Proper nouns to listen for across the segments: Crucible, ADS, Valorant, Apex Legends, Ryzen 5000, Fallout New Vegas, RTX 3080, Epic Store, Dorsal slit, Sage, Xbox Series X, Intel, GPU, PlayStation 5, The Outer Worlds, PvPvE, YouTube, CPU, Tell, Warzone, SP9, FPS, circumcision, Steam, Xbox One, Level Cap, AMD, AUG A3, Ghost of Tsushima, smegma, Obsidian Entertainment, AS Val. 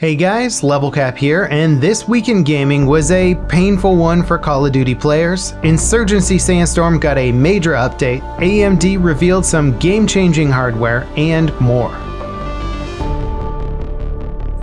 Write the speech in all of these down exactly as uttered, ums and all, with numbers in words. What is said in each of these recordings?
Hey guys, Level Cap here, and this week in gaming was a painful one for Call of Duty players. Insurgency Sandstorm got a major update, A M D revealed some game-changing hardware, and more.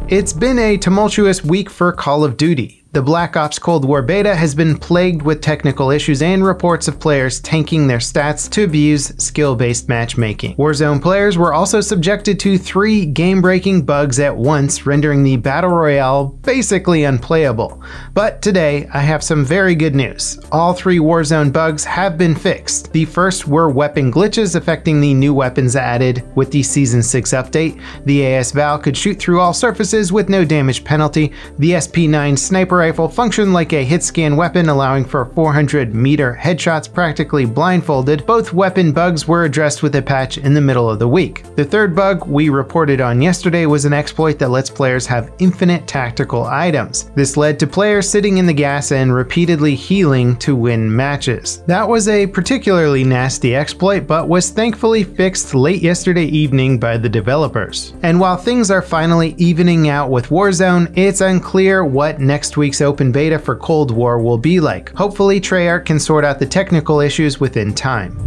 It's been a tumultuous week for Call of Duty. The Black Ops Cold War beta has been plagued with technical issues and reports of players tanking their stats to abuse skill-based matchmaking. Warzone players were also subjected to three game-breaking bugs at once, rendering the Battle Royale basically unplayable. But today, I have some very good news. All three Warzone bugs have been fixed. The first were weapon glitches affecting the new weapons added with the Season six update. The A S Val could shoot through all surfaces with no damage penalty. The S P nine sniper rifle functioned like a hit-scan weapon, allowing for four hundred meter headshots practically blindfolded. Both weapon bugs were addressed with a patch in the middle of the week. The third bug we reported on yesterday was an exploit that lets players have infinite tactical items. This led to players sitting in the gas and repeatedly healing to win matches. That was a particularly nasty exploit, but was thankfully fixed late yesterday evening by the developers. And while things are finally evening out with Warzone, it's unclear what next week's open beta for Cold War will be like. Hopefully, Treyarch can sort out the technical issues within time.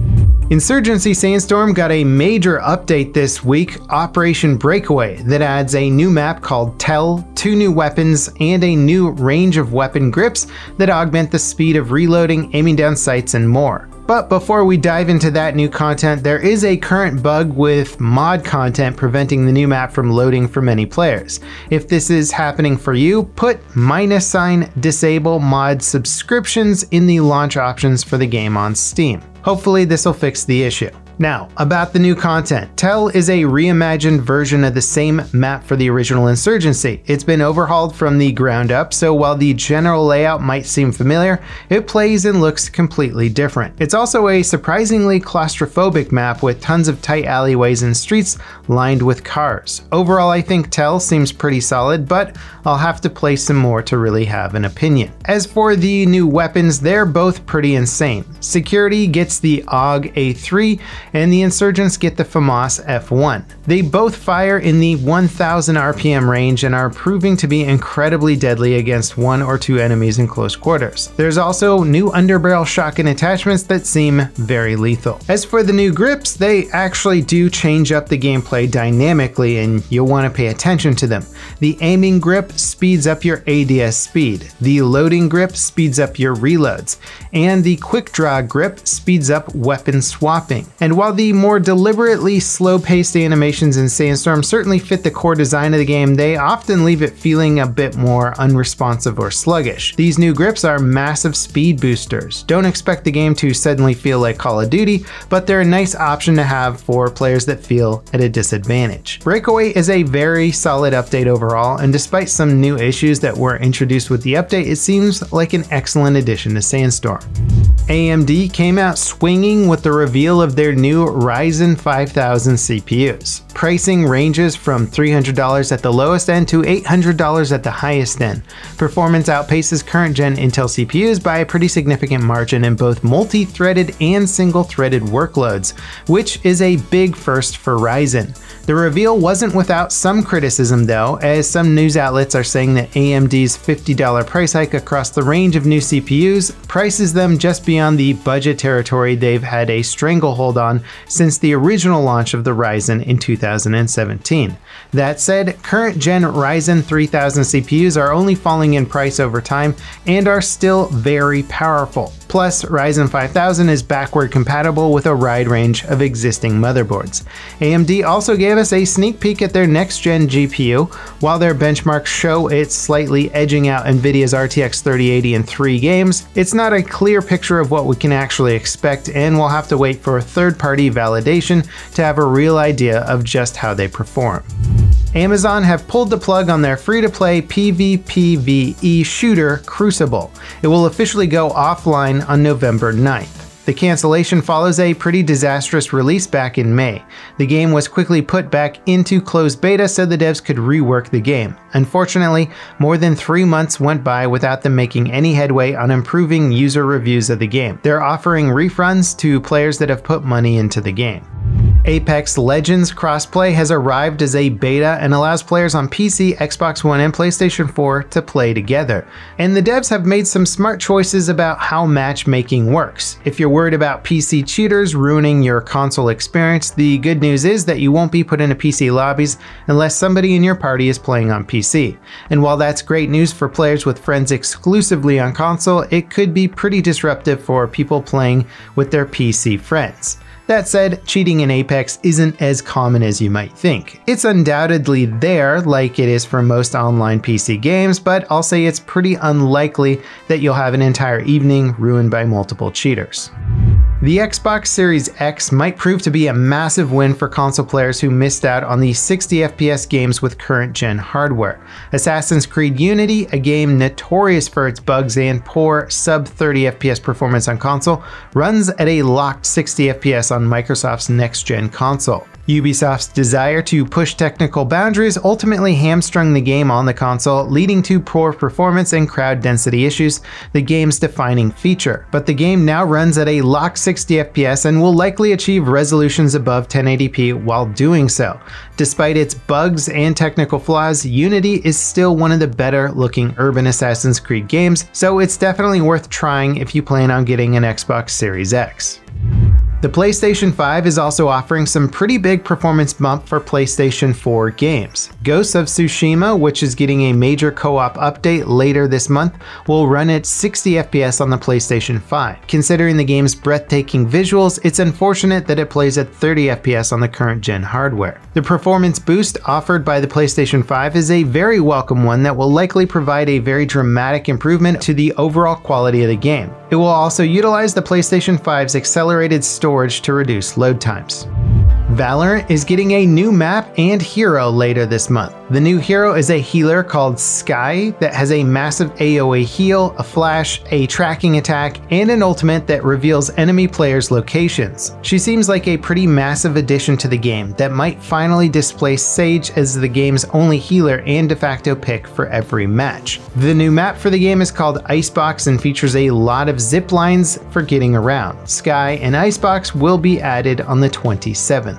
Insurgency Sandstorm got a major update this week, Operation Breakaway, that adds a new map called Tell, two new weapons, and a new range of weapon grips that augment the speed of reloading, aiming down sights, and more. But before we dive into that new content, there is a current bug with mod content preventing the new map from loading for many players. If this is happening for you, put minus sign disable mod subscriptions in the launch options for the game on Steam. Hopefully this will fix the issue. Now, about the new content. Tell is a reimagined version of the same map for the original Insurgency. It's been overhauled from the ground up, so while the general layout might seem familiar, it plays and looks completely different. It's also a surprisingly claustrophobic map with tons of tight alleyways and streets lined with cars. Overall, I think Tell seems pretty solid, but I'll have to play some more to really have an opinion. As for the new weapons, they're both pretty insane. Security gets the A U G A three, and the Insurgents get the FAMAS F one. They both fire in the one thousand R P M range and are proving to be incredibly deadly against one or two enemies in close quarters. There's also new underbarrel shotgun attachments that seem very lethal. As for the new grips, they actually do change up the gameplay dynamically, and you'll want to pay attention to them. The aiming grip speeds up your A D S speed, the loading grip speeds up your reloads, and the quick draw grip speeds up weapon swapping. And while the more deliberately slow-paced animations in Sandstorm certainly fit the core design of the game, they often leave it feeling a bit more unresponsive or sluggish. These new grips are massive speed boosters. Don't expect the game to suddenly feel like Call of Duty, but they're a nice option to have for players that feel at a disadvantage. Breakaway is a very solid update overall, and despite some new issues that were introduced with the update, it seems like an excellent addition to Sandstorm. A M D came out swinging with the reveal of their new Ryzen five thousand C P Us. Pricing ranges from three hundred dollars at the lowest end to eight hundred dollars at the highest end. Performance outpaces current-gen Intel C P Us by a pretty significant margin in both multi-threaded and single-threaded workloads, which is a big first for Ryzen. The reveal wasn't without some criticism though, as some news outlets are saying that A M D's fifty dollar price hike across the range of new C P Us prices them just beyond the budget territory they've had a stranglehold on since the original launch of the Ryzen in two thousand seventeen. That said, current-gen Ryzen three thousand C P Us are only falling in price over time and are still very powerful. Plus, Ryzen five thousand is backward compatible with a wide range of existing motherboards. A M D also gave us a sneak peek at their next-gen G P U. While their benchmarks show it's slightly edging out NVIDIA's R T X thirty eighty in three games, it's not a clear picture of what we can actually expect, and we'll have to wait for a third-party validation to have a real idea of just how they perform. Amazon have pulled the plug on their free-to-play PvPvE shooter, Crucible. It will officially go offline on November ninth. The cancellation follows a pretty disastrous release back in May. The game was quickly put back into closed beta so the devs could rework the game. Unfortunately, more than three months went by without them making any headway on improving user reviews of the game. They're offering refunds to players that have put money into the game. Apex Legends crossplay has arrived as a beta and allows players on P C, Xbox One, and PlayStation four to play together. And the devs have made some smart choices about how matchmaking works. If you're worried about P C cheaters ruining your console experience, the good news is that you won't be put into P C lobbies unless somebody in your party is playing on P C. And while that's great news for players with friends exclusively on console, it could be pretty disruptive for people playing with their P C friends. That said, cheating in Apex isn't as common as you might think. It's undoubtedly there, like it is for most online P C games, but I'll say it's pretty unlikely that you'll have an entire evening ruined by multiple cheaters. The Xbox Series X might prove to be a massive win for console players who missed out on the sixty F P S games with current-gen hardware. Assassin's Creed Unity, a game notorious for its bugs and poor sub thirty F P S performance on console, runs at a locked sixty F P S on Microsoft's next-gen console. Ubisoft's desire to push technical boundaries ultimately hamstrung the game on the console, leading to poor performance and crowd density issues, the game's defining feature. But the game now runs at a locked sixty F P S and will likely achieve resolutions above ten eighty p while doing so. Despite its bugs and technical flaws, Unity is still one of the better-looking urban Assassin's Creed games, so it's definitely worth trying if you plan on getting an Xbox Series X. The PlayStation five is also offering some pretty big performance bump for PlayStation four games. Ghost of Tsushima, which is getting a major co-op update later this month, will run at sixty F P S on the PlayStation five. Considering the game's breathtaking visuals, it's unfortunate that it plays at thirty F P S on the current-gen hardware. The performance boost offered by the PlayStation five is a very welcome one that will likely provide a very dramatic improvement to the overall quality of the game. It will also utilize the PlayStation five's accelerated storage to reduce load times. Valorant is getting a new map and hero later this month. The new hero is a healer called Skye that has a massive A O E heal, a flash, a tracking attack, and an ultimate that reveals enemy players' locations. She seems like a pretty massive addition to the game that might finally displace Sage as the game's only healer and de facto pick for every match. The new map for the game is called Icebox and features a lot of zip lines for getting around. Skye and Icebox will be added on the twenty-seventh.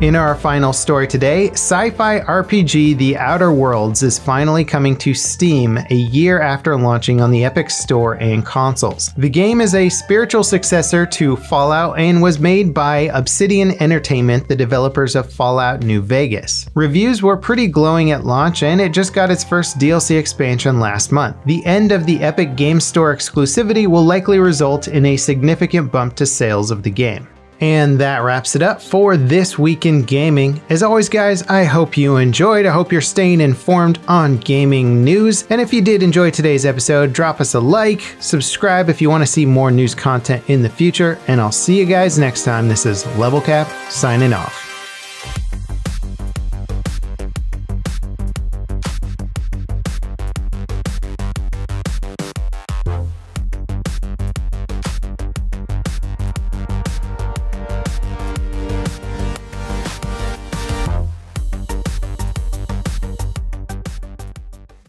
In our final story today, sci-fi R P G The Outer Worlds is finally coming to Steam a year after launching on the Epic Store and consoles. The game is a spiritual successor to Fallout and was made by Obsidian Entertainment, the developers of Fallout New Vegas. Reviews were pretty glowing at launch, and it just got its first D L C expansion last month. The end of the Epic Game Store exclusivity will likely result in a significant bump to sales of the game. And that wraps it up for this week in gaming. As always, guys, I hope you enjoyed. I hope you're staying informed on gaming news. And if you did enjoy today's episode, drop us a like, subscribe if you want to see more news content in the future, and I'll see you guys next time. This is Level Cap signing off.